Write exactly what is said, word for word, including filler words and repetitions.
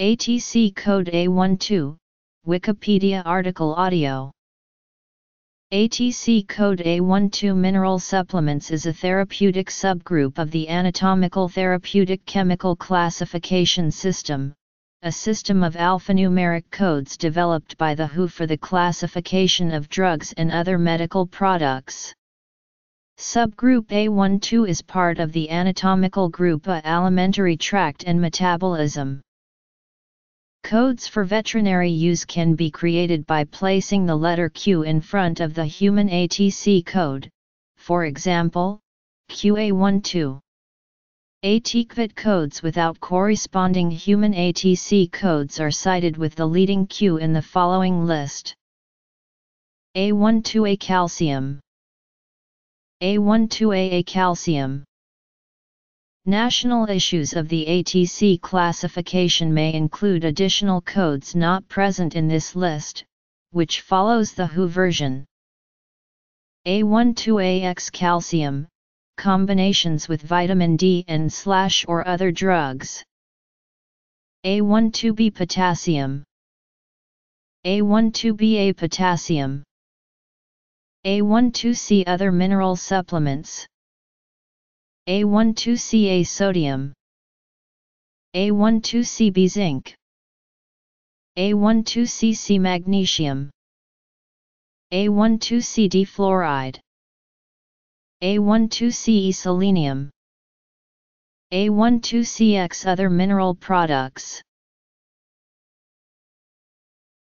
A T C code A twelve, Wikipedia article audio. A T C code A twelve mineral supplements is a therapeutic subgroup of the anatomical therapeutic chemical classification system, a system of alphanumeric codes developed by the W H O for the classification of drugs and other medical products. Subgroup A twelve is part of the anatomical group A, alimentary tract and metabolism. Codes for veterinary use can be created by placing the letter Q in front of the human A T C code, for example, Q A twelve. A T C codes without corresponding human A T C codes are cited with the leading Q in the following list. A twelve A calcium, A twelve A calcium. National issues of the A T C classification may include additional codes not present in this list, which follows the W H O version. A twelve A X calcium, combinations with vitamin D and slash or other drugs. A twelve B potassium, A twelve B A potassium. A twelve C other mineral supplements. A twelve C A sodium, A twelve C B zinc, A twelve C C magnesium, A twelve C D fluoride, A twelve C E selenium, A twelve C X other mineral products.